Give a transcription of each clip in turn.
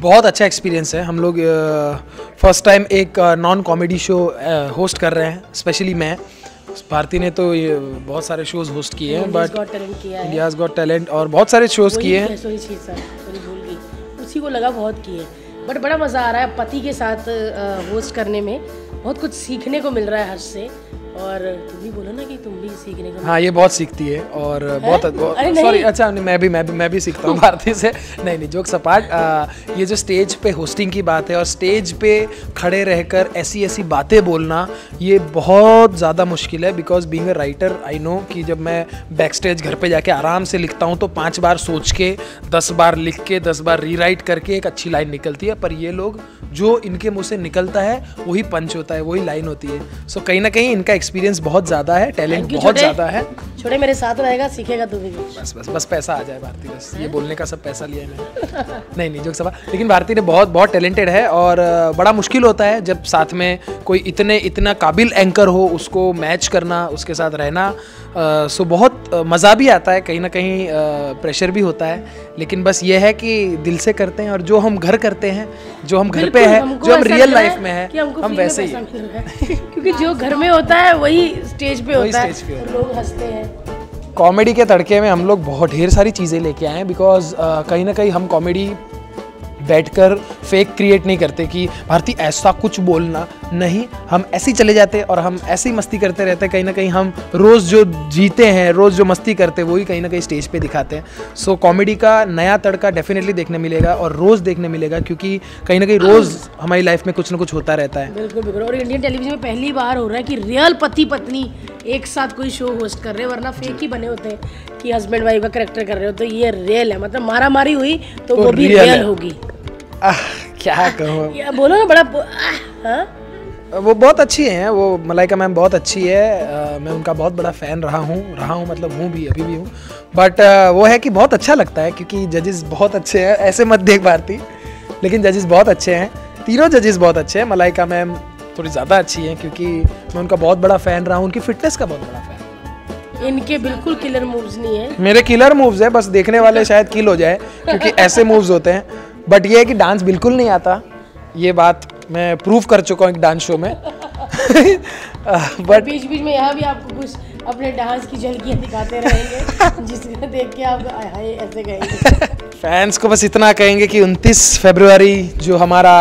बहुत अच्छा एक्सपीरियंस है। हम लोग फर्स्ट टाइम एक नॉन कॉमेडी शो होस्ट कर रहे हैं, स्पेशली मैं। भारती ने तो बहुत सारे शोज होस्ट किए हैं, बट इंडियाज़ गॉट टैलेंट और बहुत सारे शोज किए हैं। उसी को लगा बहुत किए, बट बड़ा मज़ा आ रहा है पति के साथ होस्ट करने में। बहुत कुछ सीखने को मिल रहा है हर्ष से, और तुम भी बोलो ना कि तुम भी सीखने को। हाँ, ये बहुत सीखती है और बहुत सॉरी। अच्छा, मैं भी सीखता हूँ भारती से। नहीं, जोक्स अपार्ट, ये जो स्टेज पे होस्टिंग की बात है और स्टेज पे खड़े रहकर ऐसी ऐसी बातें बोलना, ये बहुत ज़्यादा मुश्किल है। Because being a writer I know कि जब मैं बैक स्टेज घर पर जाके आराम से लिखता हूँ तो 5 बार सोच के, 10 बार लिख के, 10 बार रीराइट करके एक अच्छी लाइन निकलती है। पर ये लोग, जो इनके मुँह से निकलता है वही पंच होता है, वही लाइन होती है। सो कहीं ना कहीं इनका एक्सपीरियंस बहुत ज़्यादा है, टैलेंट बहुत ज़्यादा है। छोटे मेरे साथ रहेगा, सीखेगा तू भी। बस पैसा आ जाए भारती, बस ये बोलने का सब पैसा लिया मैंने। नहीं, जोक सब। लेकिन भारती ने बहुत टैलेंटेड है और बड़ा मुश्किल होता है जब साथ में कोई इतना काबिल एंकर हो, उसको मैच करना, उसके साथ रहना। सो बहुत मज़ा भी आता है, कहीं ना कहीं प्रेशर भी होता है। लेकिन बस ये है कि दिल से करते हैं और जो हम घर करते हैं, जो हम घर पे हैं, जो हम रियल लाइफ में हैं, हम वैसे ही। क्योंकि जो घर में होता है वही स्टेज पे होता है, लोग हंसते हैं। कॉमेडी के तड़के में हम लोग बहुत ढेर सारी चीज़ें लेके आए हैं। बिकॉज कहीं ना कहीं हम कॉमेडी बैठकर फेक क्रिएट नहीं करते कि भारती ऐसा कुछ बोलना। नहीं, हम ऐसे ही चले जाते और हम ऐसे ही मस्ती करते रहते। कहीं ना कहीं हम रोज़ जो जीते हैं, रोज़ जो मस्ती करते हैं, वही कहीं ना कहीं स्टेज पे दिखाते हैं। सो कॉमेडी का नया तड़का डेफिनेटली देखने मिलेगा और रोज़ देखने मिलेगा, क्योंकि कहीं ना कहीं रोज़ हमारी लाइफ में कुछ ना कुछ होता रहता है। बिल्कुल। और इंडियन टेलीविजन में पहली बार हो रहा है कि रियल पति पत्नी एक साथ कोई शो होस्ट कर रहे हैं, वरना फेक ही बने होते हैं कि हस्बैंड वाइफ का करेक्टर कर रहे हो। तो ये रियल है, मतलब मारा मारी हुई तो वो भी रियल होगी। क्या कहूँ, बोलो ना बड़ा। वो बहुत अच्छी हैं, वो मलाइका मैम बहुत अच्छी है। मैं उनका बहुत बड़ा फ़ैन रहा हूँ, मतलब हूँ भी, अभी भी हूँ। बट वो है कि बहुत अच्छा लगता है क्योंकि जजेस बहुत अच्छे हैं। ऐसे मत देख भारती, लेकिन जजेस बहुत अच्छे हैं, तीनों जजेस बहुत अच्छे हैं। मलाइका मैम थोड़ी ज़्यादा अच्छी हैं क्योंकि मैं उनका बहुत बड़ा फ़ैन रहा हूँ, उनकी फिटनेस का बहुत बड़ा फ़ैन। इनके बिल्कुल किलर मूव्स नहीं है। मेरे किलर मूव्स है, बस देखने वाले शायद किल हो जाए क्योंकि ऐसे मूव्स होते हैं। बट ये है कि डांस बिल्कुल नहीं आता, ये बात मैं प्रूव कर चुका हूँ एक डांस शो में। बट बीच-बीच में यहाँ भी आपको कुछ अपने डांस की झलकियाँ दिखाते रहेंगे जिसको देख के आप हाय ऐसे कहेंगे। फैंस को बस इतना कहेंगे कि 29 फरवरी जो हमारा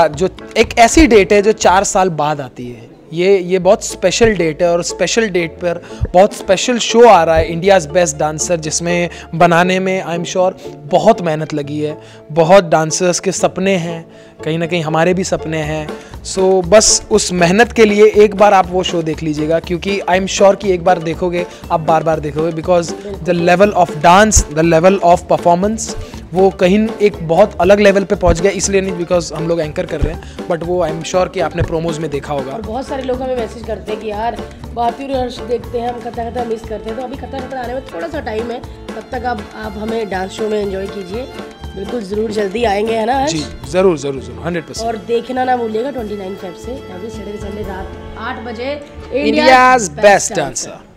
एक ऐसी डेट है जो 4 साल बाद आती है। ये बहुत स्पेशल डेट है और स्पेशल डेट पर बहुत स्पेशल शो आ रहा है, इंडियाज़ बेस्ट डांसर, जिसमें बनाने में आई एम श्योर बहुत मेहनत लगी है। बहुत डांसर्स के सपने हैं, कहीं ना कहीं हमारे भी सपने हैं। सो बस उस मेहनत के लिए एक बार आप वो शो देख लीजिएगा, क्योंकि आई एम श्योर कि एक बार देखोगे आप बार बार देखोगे। Because the level of dance, the level of performance, वो कहीं एक बहुत अलग लेवल पे पहुंच गया। इसलिए नहीं बिकॉज हम लोग एंकर कर रहे हैं, बट वो आई एम श्योर कि आपने प्रोमोज में देखा होगा। बहुत सारे लोग हमें मैसेज करते हैं कि यार भारती और हर्ष देखते हैं, हम कथा कथा मिस करते हैं। तो अभी कथा कथा आने में थोड़ा सा टाइम है, तब तक आप हमें डांस शो में एंजॉय कीजिए। बिल्कुल, ज़रूर जल्दी आएंगे, है ना हर्ष? जी, ज़रूर 100%। और देखना ना भूलिएगा 29 फेब से, अभी सैटरडे संडे रात 8 बजे, इंडियाज़ बेस्ट डांसर।